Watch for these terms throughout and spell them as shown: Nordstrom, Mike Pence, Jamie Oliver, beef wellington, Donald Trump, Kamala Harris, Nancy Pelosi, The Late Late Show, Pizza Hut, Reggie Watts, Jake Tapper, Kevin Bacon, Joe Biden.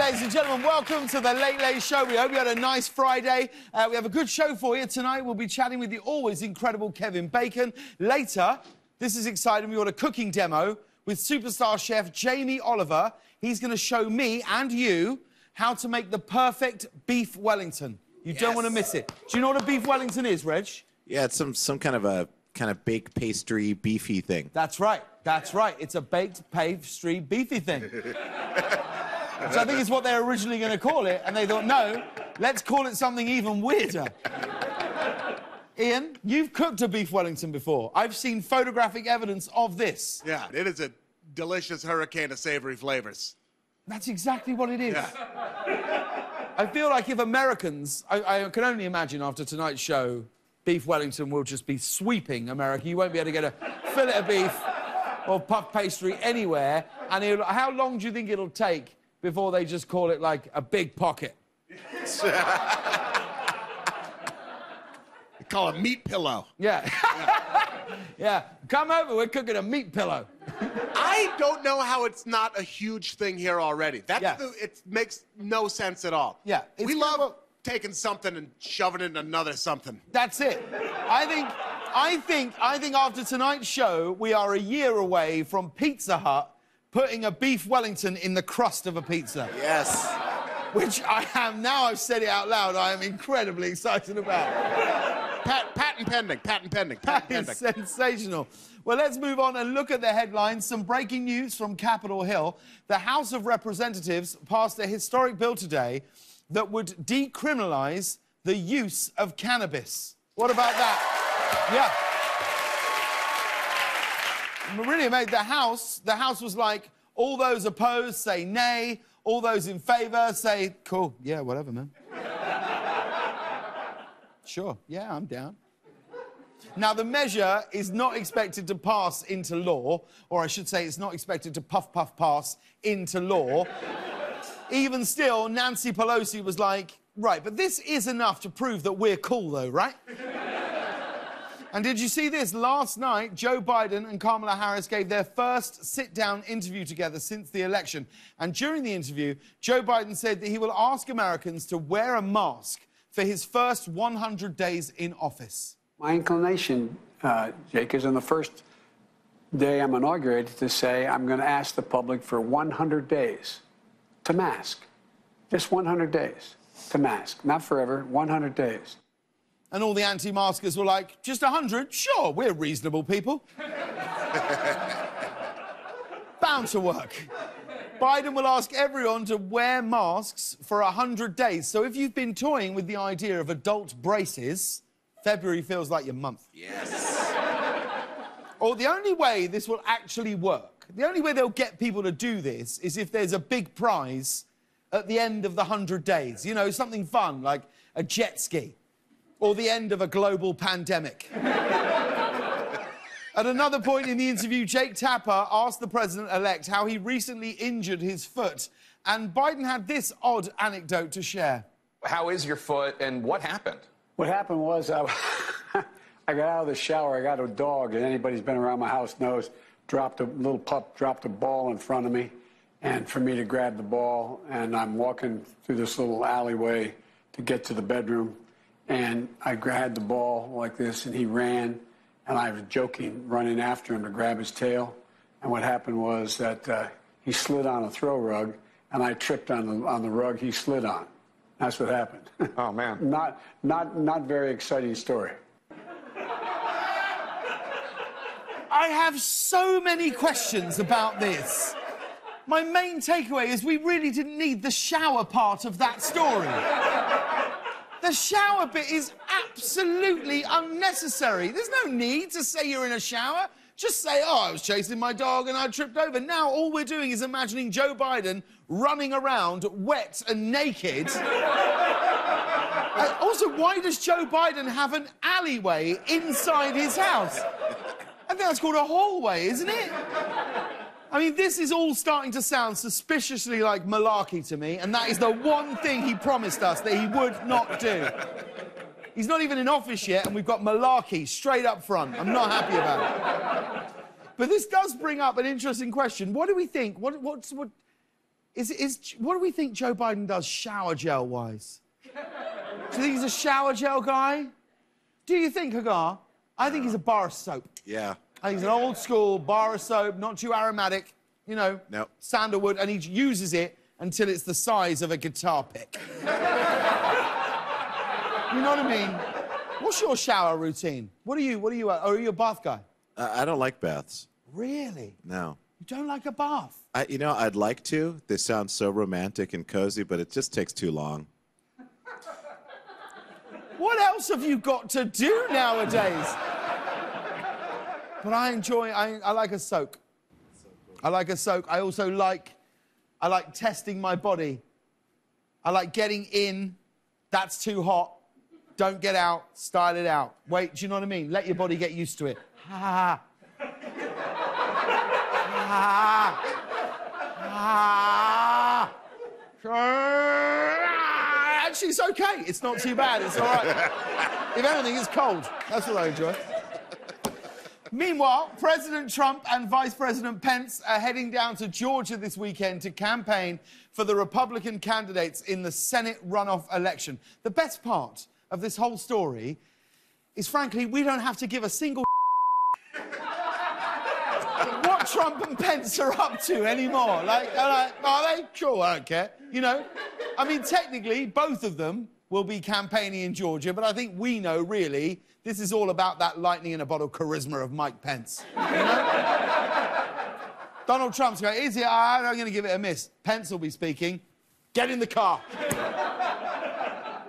ladies and gentlemen. Welcome to The Late Late Show. We hope you had a nice Friday. We have a good show for you tonight. We'll be chatting with the always incredible Kevin Bacon. Later, this is exciting, we got a cooking demo with superstar chef Jamie Oliver. He's going to show me and you how to make the perfect beef Wellington. You don't want to miss it. Do you know what a beef Wellington is, Reg? Yeah, it's some kind of a baked pastry beefy thing. That's right. That's right. It's a baked pastry beefy thing. Which I think is what they're originally going to call it, and they thought, no, let's call it something even weirder. Ian, you've cooked a beef Wellington before. I've seen photographic evidence of this. Yeah, it is a delicious hurricane of savory flavors. That's exactly what it is. Yeah. I feel like if Americans... I can only imagine after tonight's show, beef Wellington will just be sweeping America. You won't be able to get a fillet of beef or puff pastry anywhere. And how long do you think it'll take before they just call it, like, a big pocket? They call it a meat pillow. Yeah. Yeah. Come over, we're cooking a meat pillow. I don't know how it's not a huge thing here already. That's it makes no sense at all. Yeah. We love taking something and shoving it in another something. That's it. I think after tonight's show, we are a year away from Pizza Hut putting a beef Wellington in the crust of a pizza. Yes. Which I am, now I've said it out loud, I am incredibly excited about. Patent pending, patent pending, patent pending. That is sensational. Well, let's move on and look at the headlines. Some breaking news from Capitol Hill. The House of Representatives passed a historic bill today that would decriminalise the use of cannabis. What about that? Yeah. Really amazed. The House was like, all those opposed say nay, all those in favour say cool, yeah, whatever, man. Sure, yeah, I'm down. Now, the measure is not expected to pass into law, or I should say it's not expected to pass into law. Even still, Nancy Pelosi was like, right, but this is enough to prove that we're cool, though, right? And did you see this? Last night, Joe Biden and Kamala Harris gave their first sit-down interview together since the election. And during the interview, Joe Biden said that he will ask Americans to wear a mask for his first 100 days in office. My inclination, Jake, is on the first day I'm inaugurated to say I'm going to ask the public for 100 days to mask. Just 100 days to mask. Not forever, 100 days. And all the anti-maskers were like, just 100? Sure, we're reasonable people. Bound to work. Biden will ask everyone to wear masks for 100 days. So if you've been toying with the idea of adult braces, February feels like your month. Yes. Or the only way this will actually work, the only way they'll get people to do this is if there's a big prize at the end of the 100 days. You know, something fun, like a jet ski. Or the end of a global pandemic. At another point in the interview, Jake Tapper asked the president-elect how he recently injured his foot, and Biden had this odd anecdote to share. How is your foot, and what happened? What happened was, I got out of the shower, I got a dog, and anybody who's been around my house knows, dropped a ball in front of me, and for me to grab the ball, and I'm walking through this little alleyway to get to the bedroom, and I grabbed the ball like this, and he ran, and I was joking, running after him to grab his tail. And what happened was that he slid on a throw rug, and I tripped on the rug he slid on. That's what happened. Oh, man. Not very exciting story. I have so many questions about this. My main takeaway is we really didn't need the shower part of that story. The shower bit is absolutely unnecessary. There's no need to say you're in a shower. Just say, oh, I was chasing my dog and I tripped over. Now all we're doing is imagining Joe Biden running around wet and naked. Also, why does Joe Biden have an alleyway inside his house? I think that's called a hallway, isn't it? I mean, this is all starting to sound suspiciously like malarkey to me, and that is the one thing he promised us that he would not do. He's not even in office yet, and we've got malarkey straight up front. I'm not happy about it. But this does bring up an interesting question. What do we think? What What do we think Joe Biden does shower gel-wise? Do you think he's a shower gel guy? Do you think, Hagar? I think he's a bar of soap. Yeah. I think he's an old-school bar of soap, not too aromatic, you know, sandalwood, and he uses it until it's the size of a guitar pick. You know what I mean? What's your shower routine? Are you a bath guy? I don't like baths. Really? No. You don't like a bath? You know, I'd like to. They sound so romantic and cozy, but it just takes too long. What else have you got to do nowadays? But I enjoy, I like a soak. So cool. I like a soak. I also like, I like testing my body. I like getting in. That's too hot. Don't get out. Style it out. Wait, do you know what I mean? Let your body get used to it. Ha ha ha. Ha ha. Actually, it's okay. It's not too bad. It's all right. If anything, it's cold. That's what I enjoy. Meanwhile, President Trump and Vice President Pence are heading down to Georgia this weekend to campaign for the Republican candidates in the Senate runoff election. The best part of this whole story is, frankly, we don't have to give a single what Trump and Pence are up to anymore. Like, are they? Sure, I don't care. You know? I mean, technically, both of them will be campaigning in Georgia, but I think we know, really, this is all about that lightning-in-a-bottle charisma of Mike Pence. You know? Donald Trump's going, is it? I'm going to give it a miss. Pence will be speaking. Get in the car.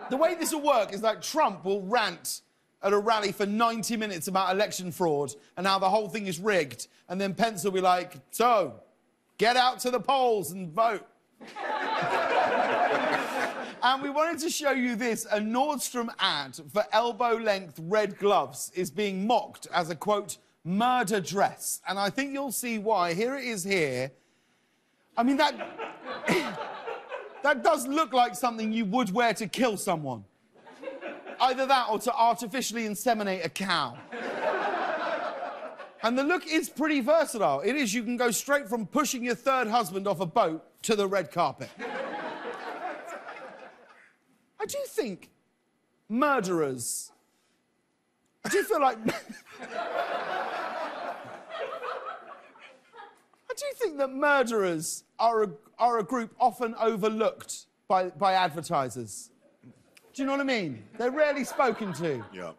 The way this will work is like Trump will rant at a rally for 90 minutes about election fraud and how the whole thing is rigged, and then Pence will be like, so, get out to the polls and vote. And we wanted to show you this. A Nordstrom ad for elbow-length red gloves is being mocked as a, quote, murder dress. And I think you'll see why. Here it is here. I mean, that... that does look like something you would wear to kill someone. Either that or to artificially inseminate a cow. And the look is pretty versatile. It is, you can go straight from pushing your third husband off a boat to the red carpet. I do think murderers... I do feel like... I do think that murderers are a group often overlooked by advertisers. Do you know what I mean? They're rarely spoken to. Yeah.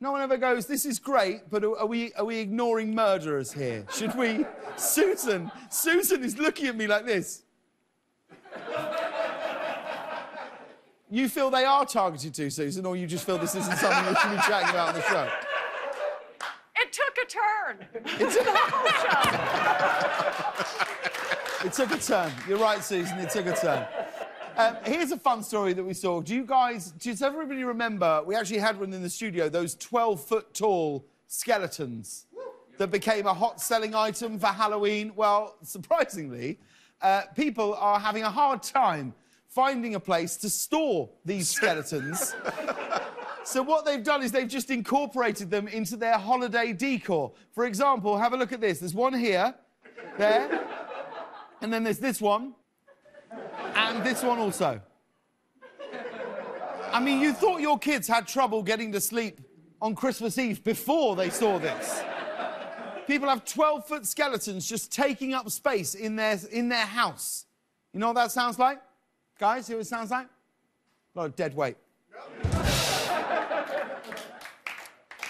No one ever goes, this is great, but are we ignoring murderers here? Should we... Susan is looking at me like this. You feel they are targeted to, Susan, or you just feel this isn't something we should be chatting about on the show? It took a turn. It took a turn. You're right, Susan, it took a turn. Here's a fun story that we saw. Does everybody remember, we actually had one in the studio, those 12-foot-tall skeletons that became a hot-selling item for Halloween? Well, surprisingly, people are having a hard time finding a place to store these skeletons. So what they've done is they've just incorporated them into their holiday decor. For example, have a look at this. There's one here, there, and then there's this one, and this one also. I mean, you thought your kids had trouble getting to sleep on Christmas Eve before they saw this. People have 12-foot skeletons just taking up space in their house. You know what that sounds like? Guys, see what it sounds like? A lot of dead weight.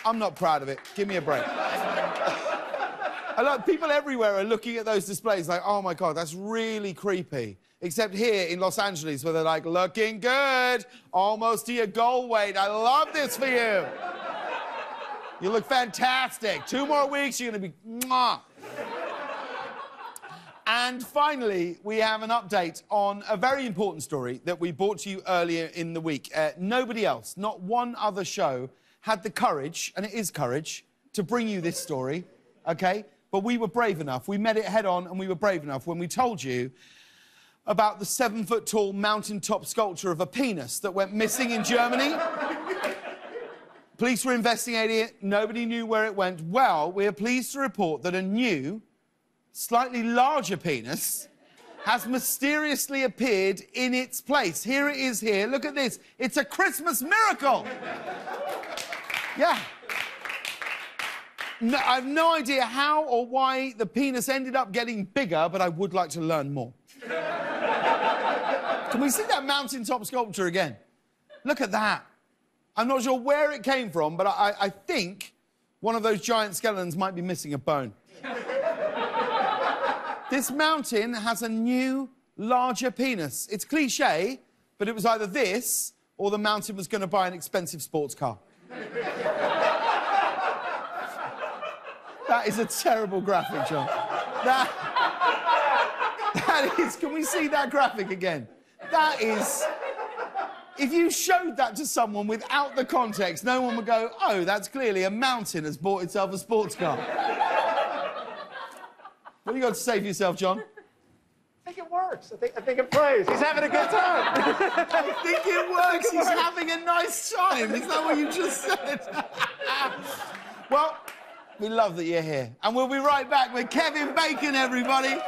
I'm not proud of it. Give me a break. I like, people everywhere are looking at those displays like, oh, my God, that's really creepy. Except here in Los Angeles where they're like, looking good, almost to your goal weight. I love this for you. You look fantastic. 2 more weeks, you're going to be... Mwah. And finally, we have an update on a very important story that we brought to you earlier in the week. Nobody else, not one other show, had the courage, and it is courage, to bring you this story, okay? But we were brave enough. We met it head on, and we were brave enough when we told you about the 7-foot-tall mountaintop sculpture of a penis that went missing in Germany. Police were investigating it. Nobody knew where it went. Well, we are pleased to report that a new, slightly larger penis has mysteriously appeared in its place. Here it is here. Look at this. It's a Christmas miracle. Yeah. No, I have no idea how or why the penis ended up getting bigger, but I would like to learn more. Can we see that mountaintop sculpture again? Look at that. I'm not sure where it came from, but I think one of those giant skeletons might be missing a bone. This mountain has a new, larger penis. It's cliché, but it was either this or the mountain was going to buy an expensive sports car. That is a terrible graphic, John. That is... Can we see that graphic again? That is... If you showed that to someone without the context, no one would go, oh, that's clearly a mountain has bought itself a sports car. What have you got to say for yourself, John? I think it works. I think it plays. He's having a good time. I think it works. He's having a nice time. Is that what you just said? Well... we love that you're here. And we'll be right back with Kevin Bacon, everybody.